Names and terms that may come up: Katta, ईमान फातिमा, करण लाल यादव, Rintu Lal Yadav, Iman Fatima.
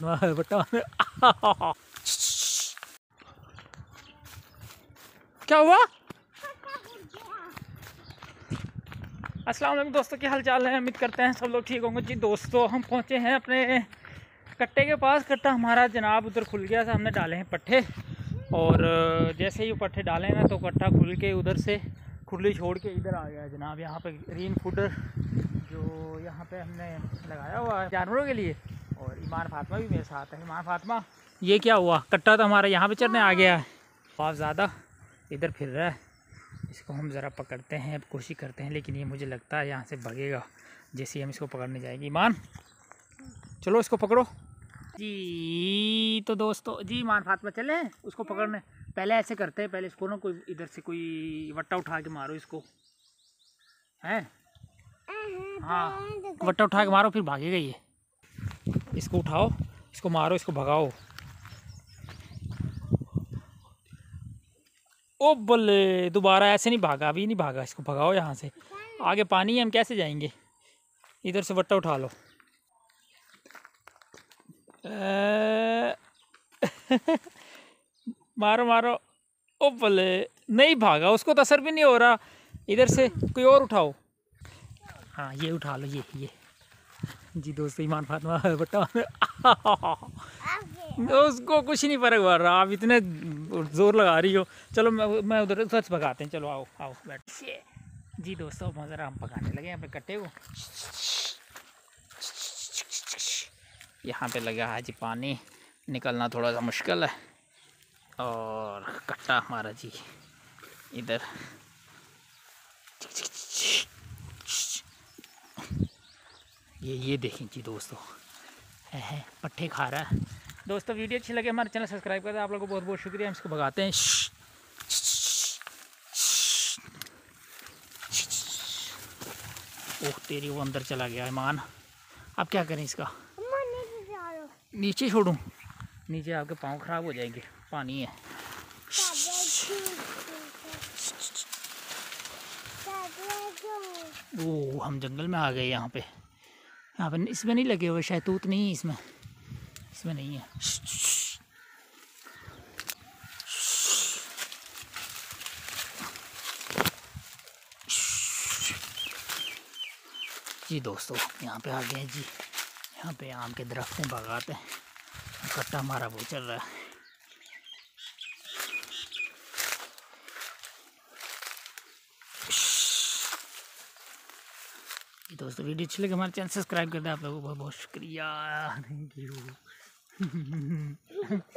क्या हुआ? अस्सलाम वालेकुम दोस्तों, क्या हाल चाल है? उम्मीद करते हैं सब लोग ठीक होंगे जी। दोस्तों हम पहुंचे हैं अपने कट्टे के पास। कट्टा हमारा जनाब उधर खुल गया था, हमने डाले हैं पट्टे और जैसे ही पट्टे डाले ना तो कट्टा खुल के उधर से खुली छोड़ के इधर आ गया जनाब। यहाँ पे रेन फूडर जो यहाँ पे हमने लगाया हुआ है जानवरों के लिए, और ईमान फातिमा भी मेरे साथ है। ईमान फातिमा, ये क्या हुआ? कट्टा तो हमारा यहाँ पे चढ़ने आ गया है, बाप ज़्यादा इधर फिर रहा है। इसको हम ज़रा पकड़ते हैं, कोशिश करते हैं, लेकिन ये मुझे लगता है यहाँ से भगेगा जैसे ही हम इसको पकड़ने जाएंगे। ईमान चलो इसको पकड़ो जी। तो दोस्तों जी ईमान फातिमा चले हैं उसको पकड़ने। पहले ऐसे करते हैं, पहले इसको ना कोई इधर से कोई वट्टा उठा के मारो इसको, हैं? हाँ वट्टा उठा के मारो फिर भागेगा ये। इसको उठाओ, इसको मारो, इसको भगाओ। ओ बल्ले, दोबारा ऐसे नहीं भागा, अभी नहीं भागा। इसको भगाओ यहाँ से, आगे पानी है, हम कैसे जाएंगे? इधर से वट्टा उठा लो। मारो मारो, ओ बले नहीं भागा, उसको तो असर भी नहीं हो रहा। इधर से कोई और उठाओ। हाँ ये उठा लो, ये जी। दोस्तों ईमान फातिमा उसको कुछ नहीं फर्क पड़ रहा, आप इतने जोर लगा रही हो। चलो मैं उधर सच भगाते हैं। चलो आओ आओ बैठ जी। दोस्तों मज़ा हम पकाने लगे अपने कट्टे को। यहाँ पे लगा है जी पानी, निकलना थोड़ा सा मुश्किल है। और कट्टा हमारा जी इधर ये देखें जी दोस्तों, है पट्टे खा रहा है। दोस्तों वीडियो अच्छी लगे हमारे चैनल सब्सक्राइब करें। आप लोगों को बहुत बहुत शुक्रिया। हम इसको भगाते हैं। ओह तेरी, वो अंदर चला गया। ईमान अब क्या करें इसका? नीचे छोड़ूं? नीचे आपके पाँव खराब हो जाएंगे, पानी है। ओ हम जंगल में आ गए। यहाँ पे इसमें नहीं लगे हुए शहतूत, नहीं है इसमें, इसमें नहीं है। जी दोस्तों यहाँ पे आ गए जी। यहाँ पे आम के दरख्त में भगाते हैं। कट्टा हमारा वो चल रहा है। दोस्तों वीडियो अच्छी लगे हमारे चैनल सब्सक्राइब कर दें। आप लोगों को बहुत बहुत शुक्रिया, थैंक यू।